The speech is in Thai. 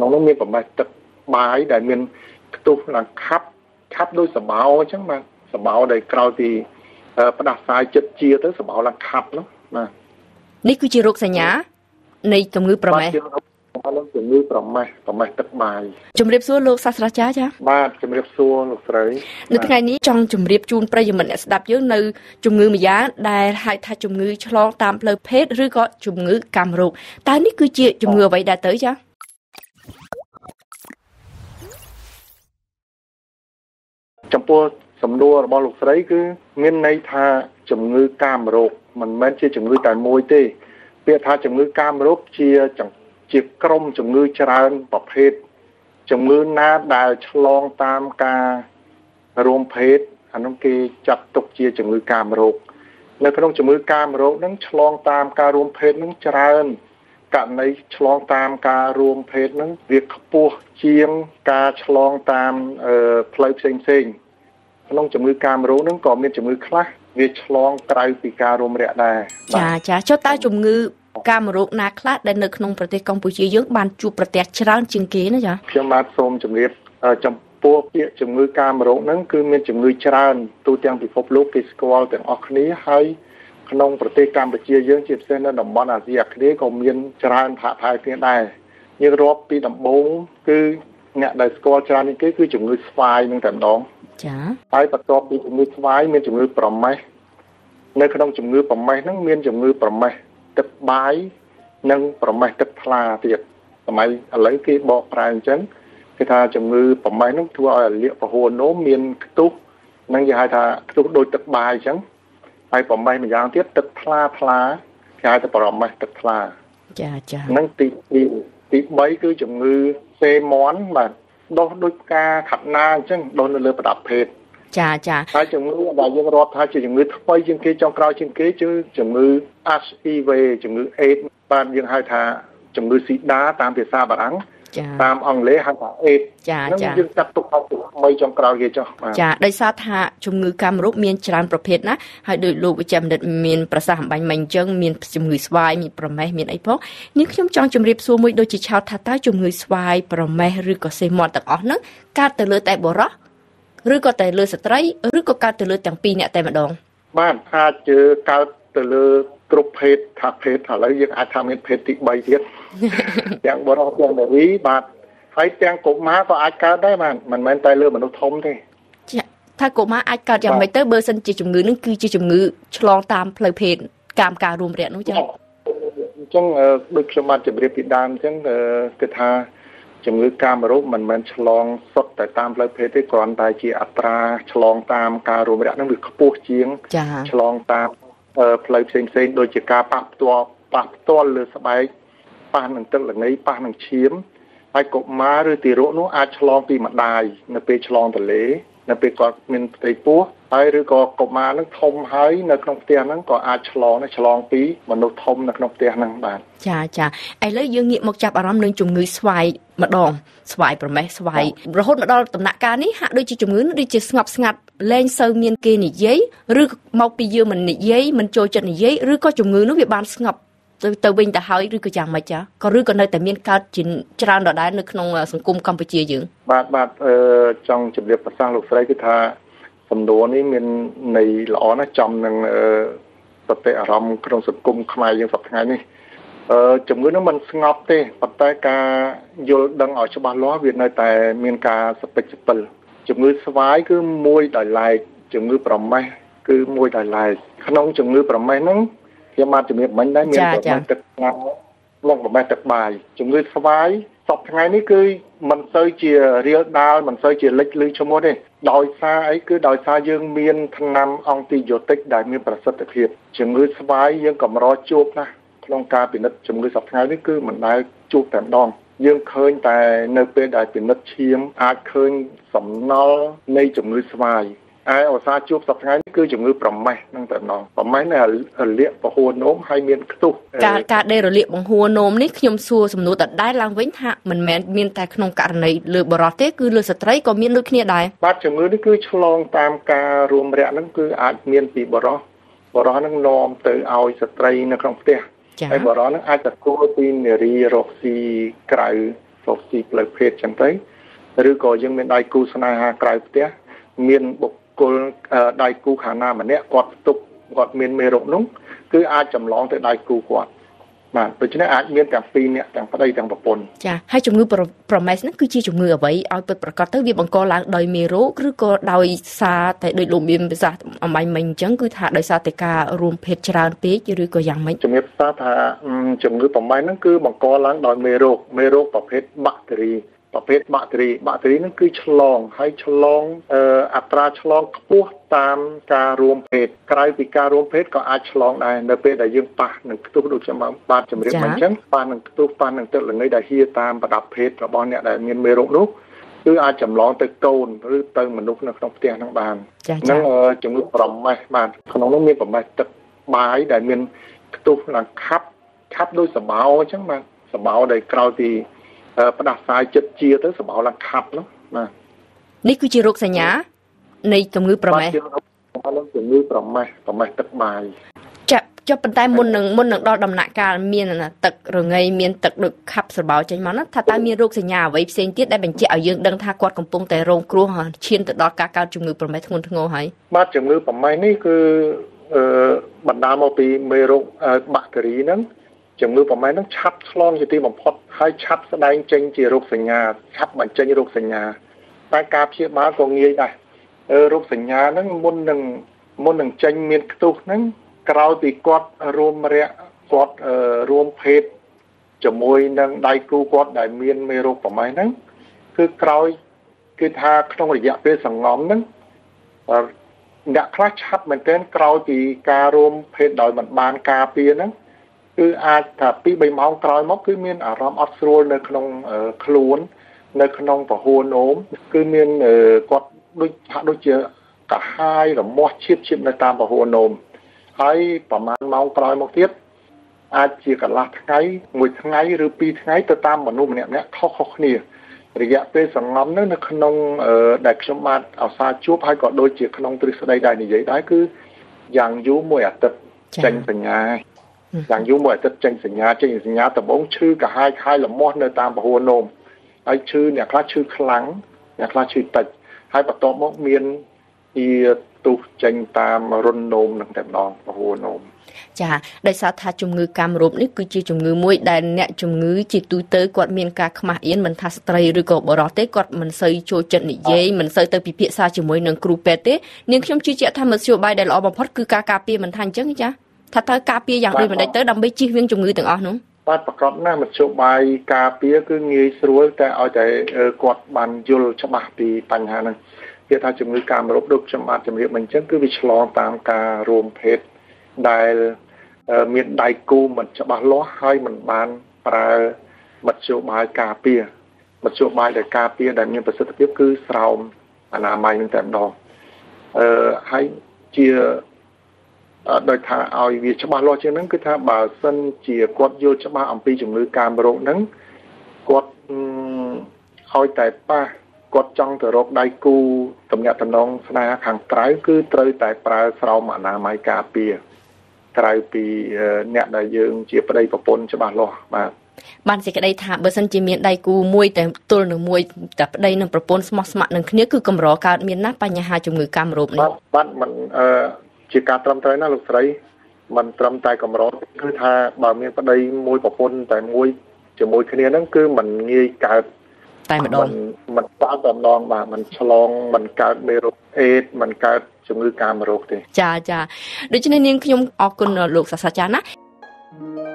น้องต้องมีประมาณจะบายได้เมียนตุกหลังคับคับด้วยสมาวช่างมันสมาวได้กราวที่ประดับสายจัดเจียด้วยสมาวหลังคับแล้วมานี่คือจิรุกสัญญาในกำมือประมาณมาเรื่องส่วนนี้ประมาณตักบายจุ่มเรียบซัวโลกศาสตราจารย์จ้ะบ้านจุ่มเรียบซัวโลกใส่ในที่ไงนี้จองจุ่มเรียบจูนประโยชน์เนี่ยสดับเยอะในจุ่มเงือมียาได้ให้ทายจุ่มเงือชะลอตามเพลเพศหรือก็จุ่มเงือกำรุกแต่นี่คือเจี๊ยจุ่มเงือไว้ได้เต๋อจ้ะจำพวกสำรวจบอลลูกใส่คือเงินในทายจุ่มเงือกำรุกมันไม่ใช่จุ่มเงือแต่มวยเต้เปียทายจุ่มเงือกำรุกเจี๊ยจังเจียกรมจมือชราประเภทจมือหน้าดาวฉลองตามการรวมเพศอันนั้นคือจับตกเจียจมือกามโรคในขณะจมือกามโรคนั้นฉลองตามการรวมเพศนั้นชรากับในฉลองตามการรวมเพศนั้นเรียกขปูเจียงการฉลองตามเพลย์เซ็งเซ็งขณะจมือกามโรคนั้นก่อมีจมือคล้ายเรียกฉลองไตรปีการรวมเรียได้จ้าเจ้าตาจมือการมรุกนาคลาดในขนมประเทศกัมพูชีเยอะบานจูประเทศชราญจิงเกนะจ๊ะเพียงมาสมจำเรียบจำพวกเปียจำมือการมรุกนั้นคือมีจำมือชราญตัวเตียงผิวพบลูกกิสกวาลแต่ออกนี้ให้ขนมประเทศกัมพูชีเยอะจีบเส้นดมบอลอาเซียนี้ก็มีชราญผ่าพายเพียงได้ยังรอบปีดมบงคือเนี่ยได้สกวาลชราญนี่คือจำมือสไฟนึงแต่น้องจ้ะไปประกอบปีจำมือสไฟมีจำมือปลอมไหมในขนมจำมือปลอมไหมนั่งมีจำมือปลอมไหมตัดใบนั่งประมาณตัดพลาเตียบสมัยอะไรที่บอกปลายฉันคือทาจมือประมาณนั่งทัวเลี้ยประโหนโนมีนตุกนั่งยายทาตุกโดยตัดใบฉันไปประมาณมันยางเทียบตัดพลาใช่แต่ประมาณตัดพลาจ้านั่งติใบคือจมือเซมอนแบบโดยกาขับหน้าฉันโดนเลยประดับเพชรจ้าถ้าจมืออะไรยังรอถ้าจมือถ้อยยังเกยจองกราวยังเกยจื้อจมือ HIV จมือ AIDS บางยังให้ท่าจมือสีดาตามภาษาบาลังตามอังเลให้ท่า AIDS นั่นยังจับตุกเอาตุกไม่จองกราวเกยจ้าได้ทราบท่าจมือกรรมรูปเมียนชราญประเภทนะให้โดยรูปประจำเด็ดเมียนประสาทบันมันเจิงเมียนจมือสวายมีประแม่เมียนไอพกนี่คือจองจมรีบซัวมวยโดยจีชาวท่าใต้จมือสวายประแม่หรือก็เซมอนต่างอ๋อนั้นการเตลือแต่บ่รอหรือก็แต่เลือดสไตร์หรือก็การเตลือดอย่างปีเนี่ยแต่มาดองบ้านอาเจอการเตลือดกรุบเพชรถักเพชรอะไรยังอาทำเป็นเพชรติใบเทียนอย่างบอลเอาอย่างแบบนี้บาดให้แจงกบม้าก็อาจการได้มันเหมือนไตเลือดมันต้องทมได้ถ้ากบม้าอาจการอย่างไมเตอร์เบอร์สันจีจมือนั่นคือจีจมือฉลองตามเพลย์เพนการรวมเรียนนู้นจังจังบึกสมัติจะเรียบติดดามจังกระทาจมือการรูปมันเหมือนฉลองสดแต่ตามประเพณีก่อนตายจีอัตราฉลองตามการรวมระดับนั่งหรือขปูเชียงฉลองตามเพลย์เซ็งโดยจีการปรับตัวหรือสบายป้าหนึ่งตึกหลังนี้ป้าหนึ่งเชียมไปกบม้าหรือตีโรนู้อาฉลองปีมาดายนับเป็นฉลองทะเลนับเป็นก่อนมินไตปัวไปหรือก่อกบม้านั่งทมไห้นักนกเตียนั่งก่ออาฉลองนั่งฉลองปีมันนกทมนักนกเตียนั่งบานจ้าไอ้เลยยังเงียบมกจับอารมณ์หนึ่งจุ่มเงยสวายมาดองสวายประมาณสวายเราโหดมาดองตำหนักการนี้ฮะโดยจีจุ่มเงยโดยจีสงับสงัดเล่นเซอร์เมียนเกนี่เย้ยหรือเมาปีเยอมันนี่เย้ยมันโจจันนี่เย้ยหรือก็จุ่มเงยนู้นเวียบานสงับตัวเวงแต่หายหรือก็ยังไม่จ้าก็หรือก็ในแต่เมียนการจินจราดได้ในขนมสังคมกัมพูชีอยู่บาดจังจุ่มเรียบภาษาลูกไส้คือท่าสำนวนนี้มันในล้อนะจำนั่งปฏิอารมณ์ขนมสังคมขมายยังสับไงนี่จำเงินนั้นมันสงบเต้ปัจจัยการโยนดังออกฉบับล้อเวียนในแต่เมียนการสเปกจิเปิลจำเงินสวายคือมวยต่อยลายจำเงินปลอมไหมคือมวยต่อยลายขนมจำเงินปลอมไหมนั้นยามาจำเงินมันได้เมียนปลอมไหมตัดงาลงปลอมไหมตัดใบจำเงินสวายสอบไงนี่คือมันเซอร์เจียเรียดาวมันเซอร์เจียเล็กลือชมวดเองดอยซาไอ้คือดอยซายังเมียนทางนำองติโยติกได้มีประสิทธิภาพจำเงินสวายยังกับรอจูบนะลงการเป็นนัดจำเลยสับง่ายนี่คือเหมือนนายจูบแต่ดองยังเคยแต่ในเปได้เป็นนัดเชียมอาจเคยสำนอในจำเลยสบายไอออซาจูบสับง่ายนี่คือจำเลยปลอมไหมนั่งแต่ดองปลอมไหมเนี่ยเลี้ยประโคนโน้มให้เมียนตุกการได้เลี้ยบังหัวโน้มนี่ขยมซัวสำนวนแต่ได้ลางเว้นหะมันแม้เมียนแต่ขนมการในเรือบรอเต้คือเรือสไตร์ก็เมียนลึกเนี่ยได้บาดจำเลยนี่คือฉลองตามการรวมแรงนั่นคืออาจเมียนปีบรอนั่งนอมเตอเอาสไตร์ในคลองเตี้ยไอ้บ่อร้อนอาจจะกู้ตีนเรียรกซีไกร สีเปลือยเพศจังไรหรือก็ยังเป็นไดกูสนาหากลายเตี้ยเมียนบกโกลไดกูขานาเหมือนเนี้ยกอดตุกกอดเมียนเมรุนุ่งคืออาจจำลองแต่ไดกูกอดมาโดยเฉพาะอาจเมียนแต่ปีเนี้ยแต่ประเดี๋ยแต่ประปนจ้ะให้จุ่มเงือโปรเมสนั่นคือชี้จุ่มเงือไว้เอาเปิดประกอบตั้งเดียบางกอลังไดเมรุหรือก็ไดซาแต่โดยรวมเมียนซาเอาไม่มันจังคือถ้าไดซาแต่การรวมเพชรชราเตี้ยหรือก็ยังไม่จุ่มเงือซาถ้าจุ่มเงือโปรเมสนั่นคือบางกอลังไดเมรุประเภทบัตรีประเภทบัตรีนั่นคือฉลองให้ฉลองอัตราฉลองขั้วตามการรวมเพศใครปีการรวมเพศก็อาจฉลองได้ในเพศได้ยังปะหนึ่งตู้ดูจะมาปะจำเรียกมันจังปะหนึ่งตู้ปะหนึ่งตัวหลังนี้ได้เฮียตามประดับเพศระบอนเนี่ยได้เมียนเมรุนุกคืออาจจำลองตัวโกนหรือตัวมนุษย์ในขนมเตียงทั้งบานนั่งจำลูกปลอมไหมบานขนมน้องเมียนปลอมไหมตักไม้ได้เมียนตู้หลังคับด้วยสมเอาจังมันสมเอาได้กราวตีประดับสายจัดเจียตั้งสมเอาหลังคับแล้วนะนี่คือจิรุกสัญญาในกำมือประมาณตักใบจะเป็นไตมนหนึ่งดอดำหนักการเมียนน่ะตักหรือไงเมียนตักดึกขับสบายใจมันถ้าตาเมียนโรคสัญญาไว้เซนติดได้เป็นเจ้าเยืองดังท่ากอดของปงแต่โรงครัวเชียนตัดดอกการจุ่มมือประมาณทั้งงงทั้งงงหายมาจุ่มมือประมาณนี่คือบรรดาโมปีเมโรบัตรีนั้นจุ่มมือประมาณนั้นชับคล้องอยู่ที่บ่มพอดให้ชับแสดงเจงจีโรคสัญญาชับบัญเจงโรคสัญญาตากาเพียบ้ากองเงี้ยได้โรคสัญญานั้นมนหนึ่งจังเมียนตุกนั้นกล่าวตีกอดรวมเรียกอดรวมเพศจะมวยนั่งได้กูกอดได้เมียนไม่รู้ประมาณนั้นคือกล่าวคือทาข้องระยะเป็นสังงอมนั้นดักคลาชับเหมือนเต้นกล่าวตีการรวมเพศโดยมันบานกาเปียนั้นคืออาจถ้าปีใบมองกล่าวมักคือเมียนอารมณ์อับสรวนในขนมขลุ่นในขนมปะโฮนมคือเมียนกอดโดยเจอกับให้กับมอชิบในตามประโหนมให้ประมาณเมากรอยมอกเทียบอาจจะกับลาทั้งไงมวยทั้งไงหรือปีทั้งไงตัวตามมนุษย์เนี่ยเขานี่ระยะเป็นสังงอมนั่นขนมได้สมบัติเอาซาจูบให้ก็โดยเจอขนมตริสได้นี่ใหญ่ได้คืออย่างยุ่มวยอัดตัดเจงสัญญาอย่างยุ่มวยตัดเจงสัญญาแต่บ้องชื่อกับให้คล้ายกับมอในตามประโหนมไอชื่อเนี่ยคล้ายชื่อคลังเนี่ยคล้ายชื่อตัดให้ประตอมกเมียนอีตุเจงตามรนนมหนังแต่นองโอ้โหนมจ้าได้สาธาจุ่มงือกามรบนี่คือจีจุ่มงือมวยได้เนี่ยจุ่มงือจีตุเตยกอดเมียนกาขมาเอียนมันทัสตรีหรือก็บรอเตกอดมันเซยโจจนิเยมันเซยเตยปีเพียซาจุ่มมวยหนังครูเปเตเนี่ยช่วงจีเจ้าทำมันเสียวใบได้หล่อบังพอดคือกากาเปียมันทันจังจ้าถ้าเธอกาเปียอย่างเดียวมันได้เตยดำไปจีเวียงจุ่มงือต่างอ๋อหนุ่มบ้านประกอบหน้ามันโชว์ใบกาเปียคือเงยสวยแต่เอาใจกอดบันยุลฉบับปีปัญหาหนึ่งเพื่อทำจำนวนการรบดุจมาจำเรียกมันเช่นคือวิชลองตามการรวมเพศได้เมียนได้กูมันจะมาล้อให้มันบานปลายมันโชว์ใบกาเปียมันโชว์ใบแต่กาเปียแต่เมียนประสิทธิภาพคือสาวอนามัยมันแต่ดองให้เจียโดยทางเอาวิชมาล้อเช่นนั้นคือถ้าบาสันเจียกอดโยชมาอัมพีจำนวนการรบนั้นกอดเอาแต่ป้ากดจังแต่รบได้กูตำแหน่งตำนองสนาขังไตรคือเตยแต่ปลาสาวมานาไมกาเปียไตรปีเนี่ยได้ยืงเจียบได้ประปนฉบับหล่อมาบ้านเสกได้ถามเบอร์ซันจีเมียนได้กูมวยแต่ตัวหนึ่งมวยแต่ได้หนึ่งประปนสมัครหนึ่งเนี้ยคือกำรอการเมียนนักปัญหาจงมือการรบนี่บ้านมันเจียการตรำไตรน่าลุกไตรมันตรำไตกำรอคือถ้าบ่าวเมียนประเดี๋ยวมวยประปนแต่มวยจะมวยเนี้ยนั่นคือมันเงยการมันตามแบบนองมามันฉลองมันการเมโรเอทมันการจมือการเมโรเอทจ้าโดยเฉพาะนี้ขยมออกกุนหลวงศาสนา